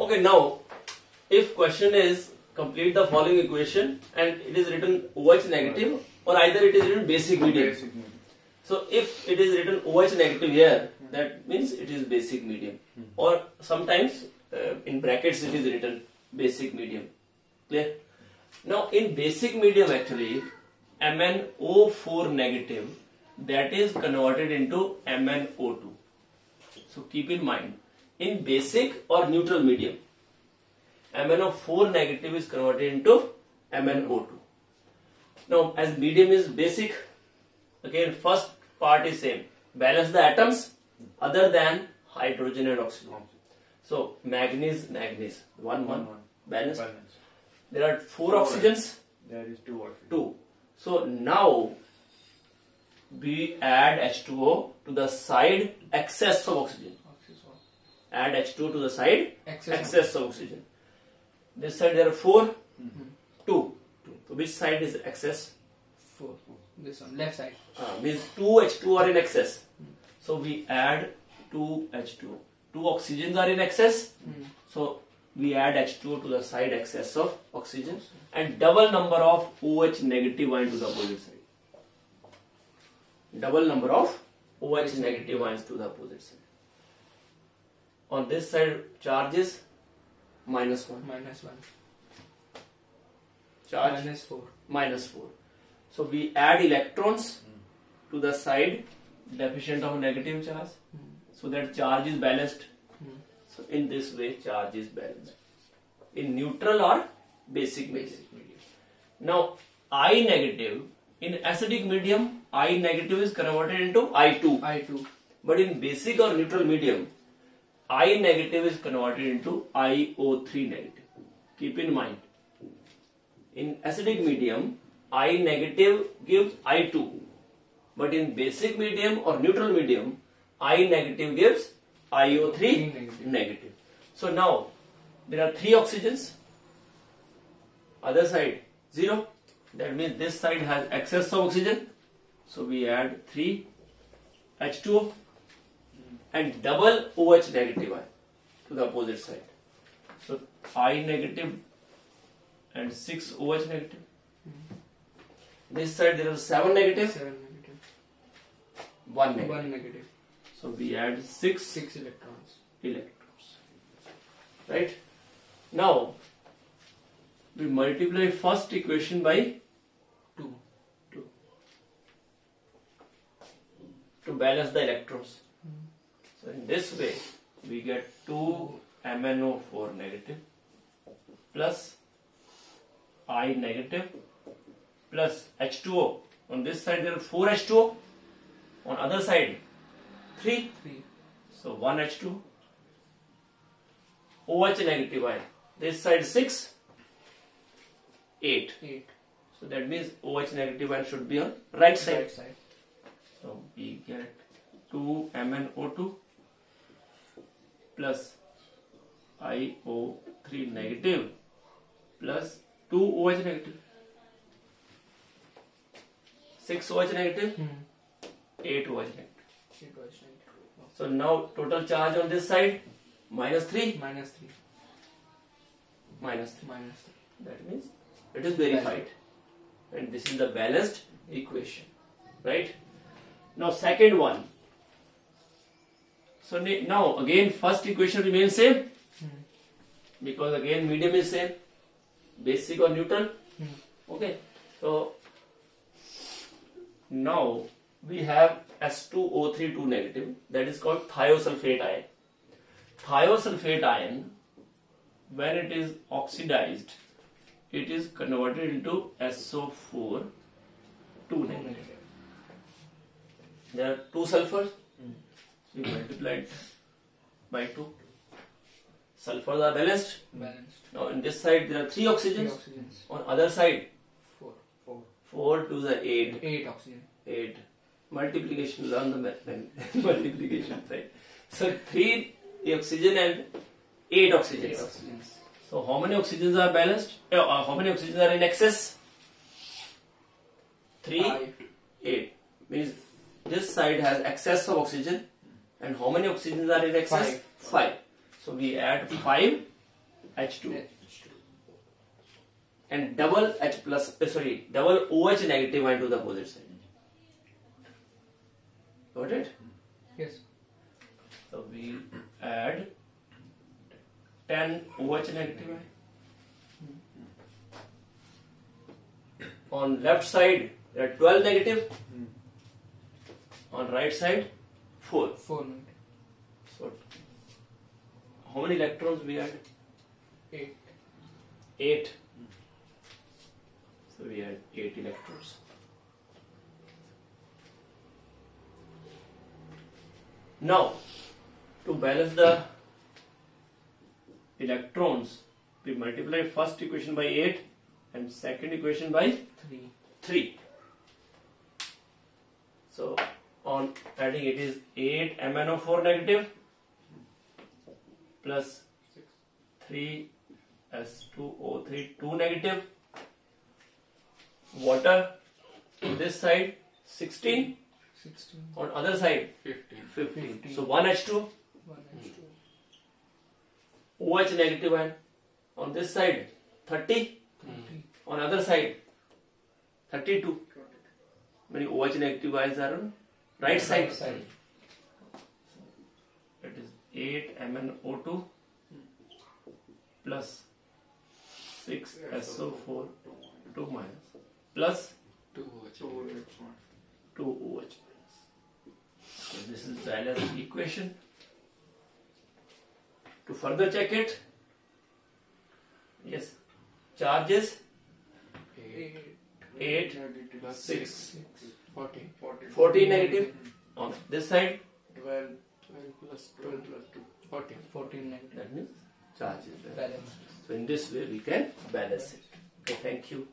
Okay, now if question is complete the following equation and it is written OH negative or either it is written basic medium. So if it is written OH negative here, that means it is basic medium, or sometimes in brackets it is written basic medium. Clear? Now in basic medium actually MnO4 negative, that is converted into MnO2. So keep in mind, in basic or neutral medium, MnO4 negative is converted into MnO2. Now as medium is basic, again first part is same, balance the atoms other than hydrogen and oxygen. So manganese, one, balance. There are four oxygens. There is two oxygen. So now we add H2O to the side excess of oxygen. Add H2 to the side excess of oxygen. This side there are four, two. So which side is excess? Four. This one, left side. Means two H2 are in excess. So we add two H2. Two oxygens are in excess. So we add H2 to the side excess of oxygen and double number of OH negative ions to the opposite side. Double number of OH negative ions to the opposite side. On this side charge is -1. Charge -4. So we add electrons to the side deficient of negative charge. So that charge is balanced. So in this way charge is balanced in neutral or basic medium. Now I negative, in acidic medium I negative is converted into I2. But in basic or neutral medium I negative is converted into IO3 negative. Keep in mind, in acidic medium I negative gives I2, but in basic medium or neutral medium I negative gives IO3 negative. So now there are three oxygens, other side 0, that means this side has excess of oxygen. So we add 3 H2O and double OH negative ion to the opposite side. So I negative and 6 OH negative. This side there are 7 negative, 1 negative. So we add 6 electrons. Right? Now we multiply first equation by 2 to balance the electrons. So in this way we get 2 MnO4 negative plus I negative plus H2O. On this side there are 4 H2O, on other side 3. So 1 H2, OH negative ion, this side 6, 8. So that means OH negative ion should be on right side. So we get 2 MnO2 plus IO3 negative plus 2 OH negative, 6 OH negative, 8 OH negative. So now total charge on this side -3. That means it is verified and this is the balanced equation. Right? Now second one. So now again first equation remains same because again medium is same, basic or neutral. Okay. So now we have S2O3 2 negative, that is called thiosulfate ion. Thiosulfate ion, when it is oxidized, it is converted into SO4 2 negative. There are two sulfurs, we multiplied by 2. Sulfurs are balanced. Now on this side there are three oxygens, on other side 4 to the 8 oxygen. 8. Multiplication, learn the math. Multiplication side. So 3 oxygen and 8 oxygens. So how many oxygens are balanced? How many oxygens are in excess? 3, 8. Means this side has excess of oxygen, and how many oxygens are in excess? 5. So we add 5 H2 and double H plus double OH negative went to the opposite side. Got it? Yes. So we add 10 OH negative on left side. There are 12 negative. On right side, 4 negative. So how many electrons we add? 8. So we add 8 electrons. Now, to balance the electrons, we multiply first equation by 8 and second equation by 3. So on adding it is 8 MnO4 negative plus 3 S2O3 2 negative, water on this side 16. On other side 15. So 1 H2. OH negative ion on this side 30. On other side 32. Many OH negative ions are on right side. It is 8 MnO2 plus 6 SO4 2 minus plus 2 OH. So this is the other equation. To further check it, yes, charges 8 plus 6 40 negative on this side, 12 plus 2 14 negative. That means charges balance. So in this way we can balance it. Okay, thank you.